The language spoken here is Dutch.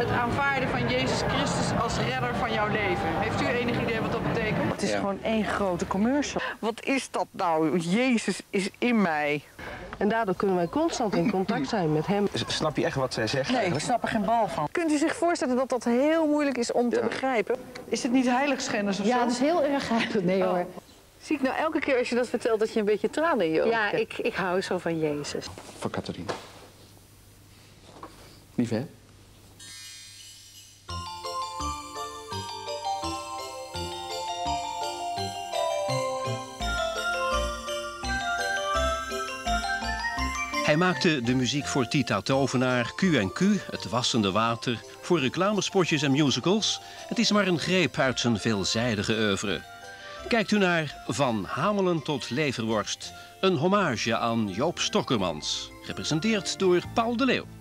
het aanvaarden van Jezus Christus als redder van jouw leven. Heeft u enig idee wat dat betekent? Het is gewoon één grote commercial. Wat is dat nou? Jezus is in mij. En daardoor kunnen wij constant in contact zijn met hem. Snap je echt wat zij zegt? Nee, eigenlijk? Ik snap er geen bal van. Kunt u zich voorstellen dat dat heel moeilijk is om te begrijpen? Is het niet heiligschennis of zo? Ja, dat is heel erg. Nee hoor. Zie ik nou elke keer als je dat vertelt dat je een beetje tranen in je ogen hebt? Ja, ik hou zo van Jezus. Van Catharina. Lief, hè? Hij maakte de muziek voor Tita Tovenaar, Q&Q, Het wassende water, voor reclamespotjes en musicals. Het is maar een greep uit zijn veelzijdige oeuvre. Kijkt u naar Van Hamelen tot Leverworst, een hommage aan Joop Stokkermans, gepresenteerd door Paul De Leeuw.